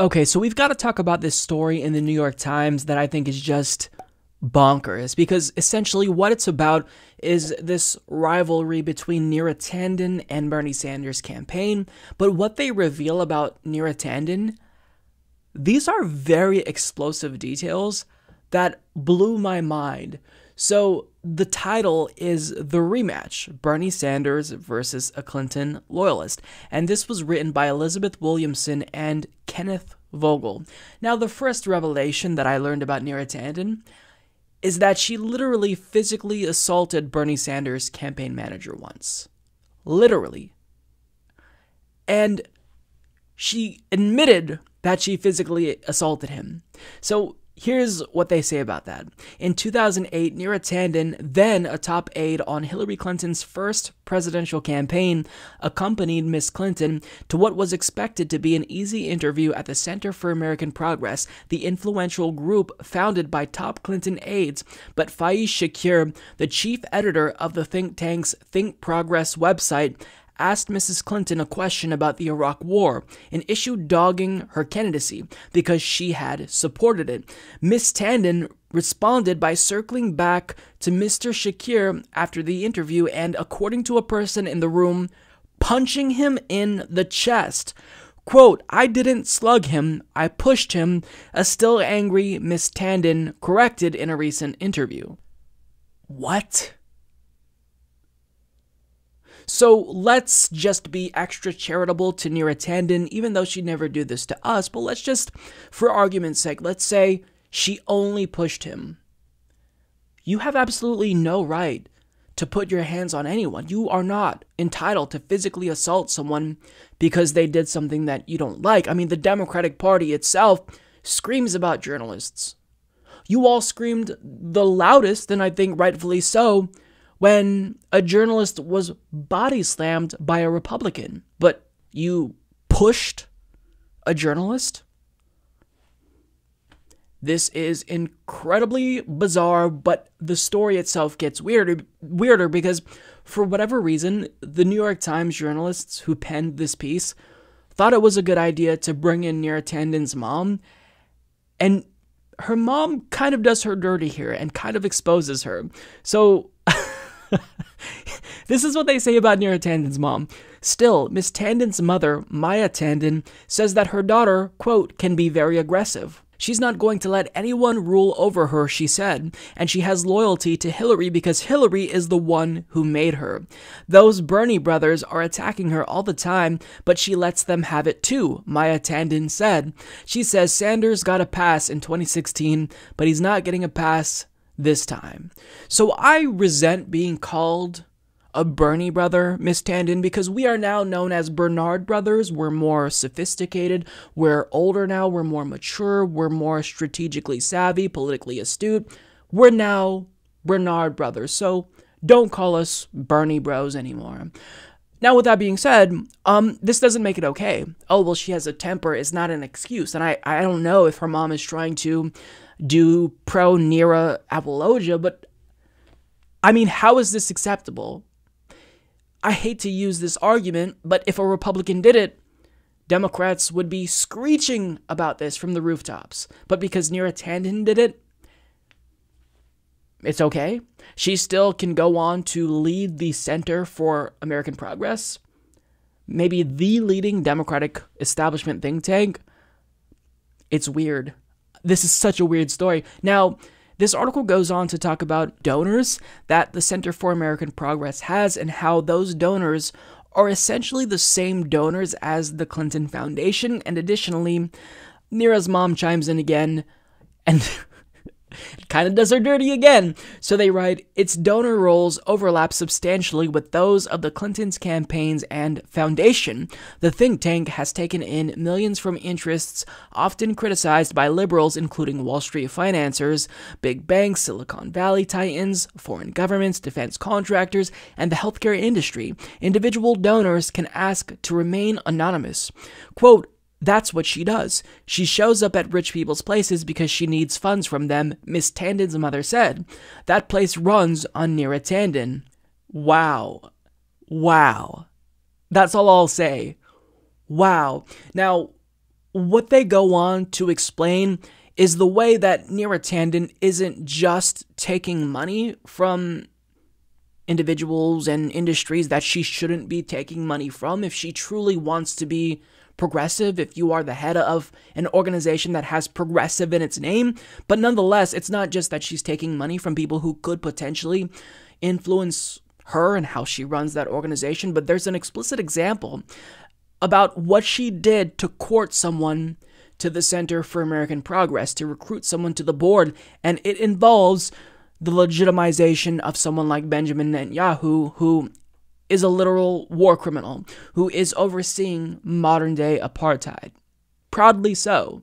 Okay, so we've got to talk about this story in the New York Times that I think is just bonkers, because essentially what it's about is this rivalry between Neera Tanden and Bernie Sanders' campaign. But what they reveal about Neera Tanden, these are very explosive details that blew my mind. So the title is The Rematch, Bernie Sanders versus a Clinton Loyalist. And this was written by Elizabeth Williamson and Kenneth Vogel. Now, the first revelation that I learned about Neera Tanden is that she literally physically assaulted Bernie Sanders' campaign manager once. Literally. And she admitted that she physically assaulted him. So here's what they say about that. In 2008, Neera Tanden, then a top aide on Hillary Clinton's first presidential campaign, accompanied Miss Clinton to what was expected to be an easy interview at the Center for American Progress, the influential group founded by top Clinton aides. But Faiz Shakir, the chief editor of the think tank's Think Progress website, asked Mrs. Clinton a question about the Iraq War, an issue dogging her candidacy because she had supported it. Miss Tanden responded by circling back to Mr. Shakir after the interview and, according to a person in the room, punching him in the chest. Quote, "I didn't slug him, I pushed him," a still angry Miss Tanden corrected in a recent interview. What? So let's just be extra charitable to Neera Tanden, even though she'd never do this to us. But let's just, for argument's sake, let's say she only pushed him. You have absolutely no right to put your hands on anyone. You are not entitled to physically assault someone because they did something that you don't like. I mean, the Democratic Party itself screams about journalists. You all screamed the loudest, and I think rightfully so, when a journalist was body slammed by a Republican, but you pushed a journalist? This is incredibly bizarre, but the story itself gets weirder because, for whatever reason, the New York Times journalists who penned this piece thought it was a good idea to bring in Neera Tanden's mom, and her mom kind of does her dirty here and kind of exposes her. So this is what they say about Neera Tanden's mom. Still, Miss Tanden's mother, Maya Tanden, says that her daughter, quote, "can be very aggressive. She's not going to let anyone rule over her," she said, "and she has loyalty to Hillary because Hillary is the one who made her. Those Bernie brothers are attacking her all the time, but she lets them have it too," Maya Tanden said. She says Sanders got a pass in 2016, but he's not getting a pass this time. So I resent being called a Bernie brother, Miss Tanden, because we are now known as Bernard brothers. We're more sophisticated, we're older now, we're more mature, we're more strategically savvy, politically astute. We're now Bernard brothers, so don't call us Bernie bros anymore. Now, with that being said, this doesn't make it okay. Oh, well, she has a temper is not an excuse, and I don't know if her mom is trying to do pro-Neera apologia, but I mean, how is this acceptable? I hate to use this argument, but if a Republican did it, Democrats would be screeching about this from the rooftops. But because Neera Tanden did it, it's okay. She still can go on to lead the Center for American Progress, maybe the leading Democratic establishment think tank. It's weird. This is such a weird story. Now, this article goes on to talk about donors that the Center for American Progress has and how those donors are essentially the same donors as the Clinton Foundation. And additionally, Neera's mom chimes in again and kind of does her dirty again. So they write, "Its donor roles overlap substantially with those of the Clintons' campaigns and foundation. The think tank has taken in millions from interests often criticized by liberals, including Wall Street financiers, big banks, Silicon Valley tie-ins, foreign governments, defense contractors, and the healthcare industry. Individual donors can ask to remain anonymous." Quote, "That's what she does. She shows up at rich people's places because she needs funds from them," Miss Tanden's mother said. "That place runs on Neera Tanden." Wow. Wow. That's all I'll say. Wow. Now, What they go on to explain is the way that Neera Tanden isn't just taking money from individuals and industries that she shouldn't be taking money from. If she truly wants to be progressive, if you are the head of an organization that has progressive in its name, but nonetheless, it's not just that she's taking money from people who could potentially influence her and how she runs that organization, but there's an explicit example about what she did to court someone to the Center for American Progress, to recruit someone to the board, and it involves the legitimization of someone like Benjamin Netanyahu, who is a literal war criminal, who is overseeing modern-day apartheid. Proudly so.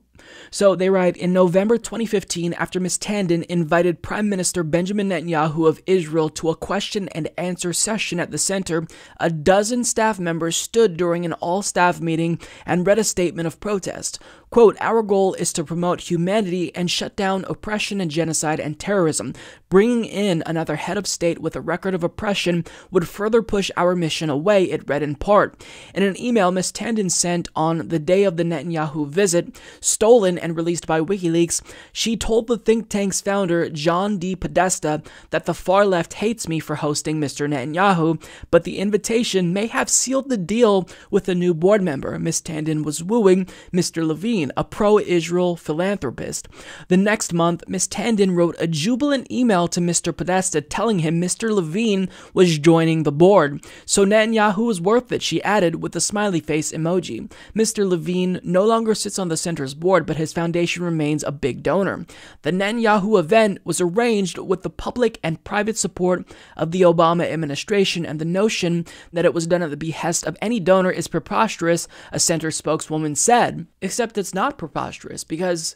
So they write, in November 2015, after Ms. Tanden invited Prime Minister Benjamin Netanyahu of Israel to a question and answer session at the center, a dozen staff members stood during an all-staff meeting and read a statement of protest. Quote, "Our goal is to promote humanity and shut down oppression and genocide and terrorism. Bringing in another head of state with a record of oppression would further push our mission away," it read in part. In an email Ms. Tanden sent on the day of the Netanyahu visit, stolen and released by WikiLeaks, she told the think tank's founder, John D. Podesta, that the far left hates me for hosting Mr. Netanyahu, but the invitation may have sealed the deal with a new board member. Ms. Tanden was wooing Mr. Levine, a pro-Israel philanthropist. The next month, Ms. Tanden wrote a jubilant email to Mr. Podesta telling him Mr. Levine was joining the board. "So Netanyahu was worth it," she added with a smiley face emoji. Mr. Levine no longer sits on the center's board, but his foundation remains a big donor. The Netanyahu event was arranged with the public and private support of the Obama administration, and the notion that it was done at the behest of any donor is preposterous, a center spokeswoman said. Except it's not preposterous, because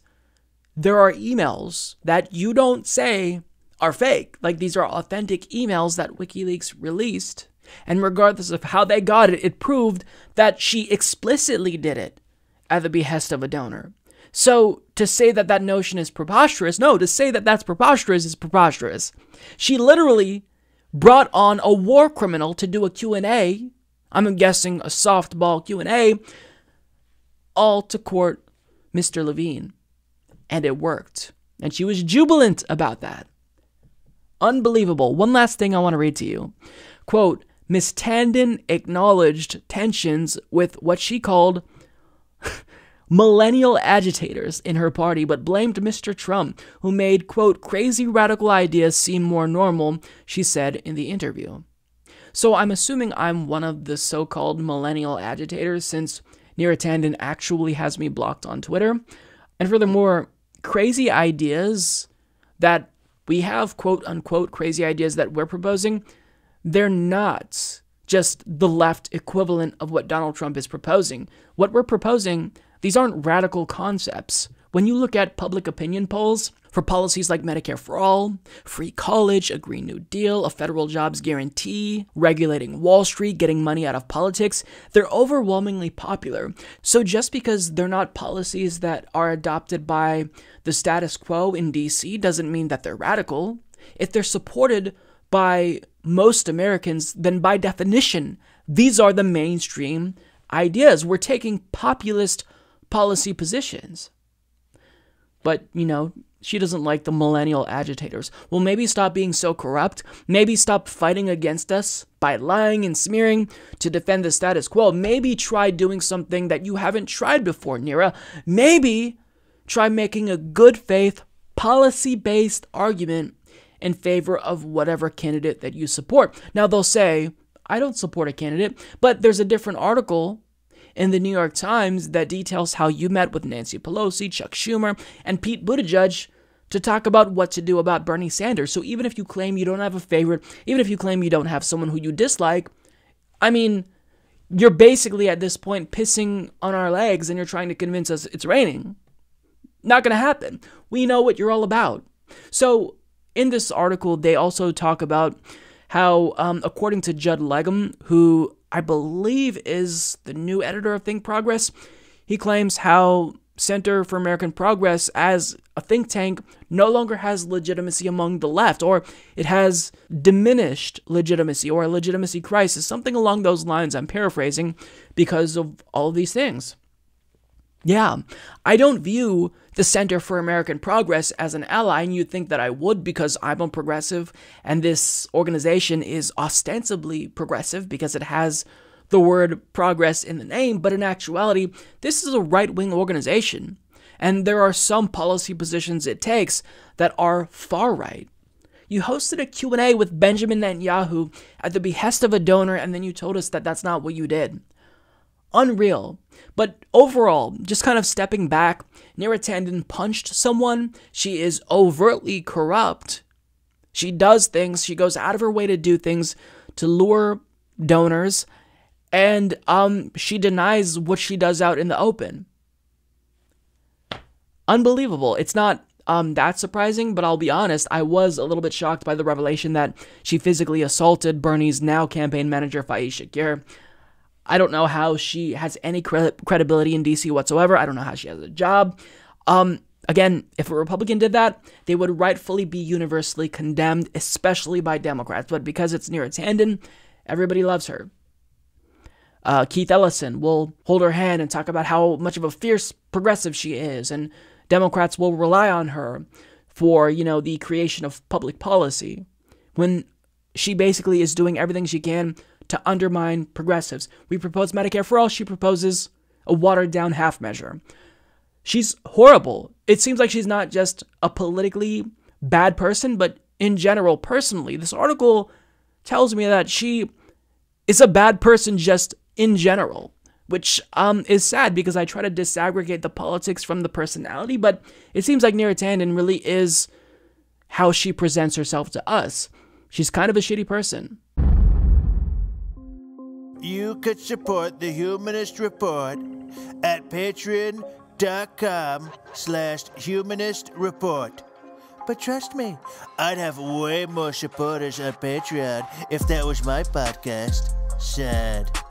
there are emails that you don't say are fake. Like, these are authentic emails that WikiLeaks released, and regardless of how they got it, it proved that she explicitly did it at the behest of a donor. So to say that that notion is preposterous, no, to say that that's preposterous is preposterous. She literally brought on a war criminal to do a Q&A, I'm guessing a softball Q&A, all to court Mr. Levine. And it worked. And she was jubilant about that. Unbelievable. One last thing I want to read to you. Quote, Ms. Tanden acknowledged tensions with what she called millennial agitators in her party, but blamed Mr. Trump, who made, quote, crazy radical ideas seem more normal, she said in the interview. So I'm assuming I'm one of the so-called millennial agitators, since Neera Tanden actually has me blocked on Twitter. And furthermore, crazy ideas that we have, quote unquote, crazy ideas that we're proposing, they're not just the left equivalent of what Donald Trump is proposing. What we're proposing, these aren't radical concepts. When you look at public opinion polls for policies like Medicare for All, free college, a Green New Deal, a federal jobs guarantee, regulating Wall Street, getting money out of politics, they're overwhelmingly popular. So just because they're not policies that are adopted by the status quo in DC doesn't mean that they're radical. If they're supported by most Americans, then by definition, these are the mainstream ideas. We're taking populist policy positions. But, you know, she doesn't like the millennial agitators. Well, maybe stop being so corrupt. Maybe stop fighting against us by lying and smearing to defend the status quo. Maybe try doing something that you haven't tried before, Neera. Maybe try making a good faith, policy-based argument in favor of whatever candidate that you support. Now, they'll say, I don't support a candidate, but there's a different article in the New York Times that details how you met with Nancy Pelosi, Chuck Schumer, and Pete Buttigieg to talk about what to do about Bernie Sanders. So even if you claim you don't have a favorite, even if you claim you don't have someone who you dislike, I mean, you're basically at this point pissing on our legs and you're trying to convince us it's raining. Not gonna happen. We know what you're all about. So in this article, they also talk about how, according to Judd Legum, who I believe is the new editor of Think Progress, he claims how Center for American Progress as a think tank no longer has legitimacy among the left, or it has diminished legitimacy, or a legitimacy crisis, something along those lines. I'm paraphrasing, because of all these things. Yeah, I don't view the Center for American Progress as an ally, and you'd think that I would because I'm a progressive, and this organization is ostensibly progressive because it has the word progress in the name, but in actuality, this is a right-wing organization, and there are some policy positions it takes that are far-right. You hosted a Q&A with Benjamin Netanyahu at the behest of a donor, and then you told us that that's not what you did. Unreal. But overall, just kind of stepping back, Neera Tanden punched someone. She is overtly corrupt. She does things. She goes out of her way to do things to lure donors, and she denies what she does out in the open. Unbelievable. It's not that surprising, but I'll be honest, I was a little bit shocked by the revelation that she physically assaulted Bernie's now campaign manager, Faiz Shakir. I don't know how she has any credibility in D.C. whatsoever. I don't know how she has a job. Again, if a Republican did that, they would rightfully be universally condemned, especially by Democrats. But because it's Neera Tanden, everybody loves her. Keith Ellison will hold her hand and talk about how much of a fierce progressive she is, and Democrats will rely on her for, you know, the creation of public policy when she basically is doing everything she can to undermine progressives. We propose Medicare for all. She proposes a watered-down half measure. She's horrible. It seems like she's not just a politically bad person, but in general, personally. This article tells me that she is a bad person just in general, which is sad because I try to disaggregate the politics from the personality, but it seems like Neera Tanden really is how she presents herself to us. She's kind of a shitty person. You could support The Humanist Report at patreon.com/humanistreport. But trust me, I'd have way more supporters on Patreon if that was my podcast. Sad.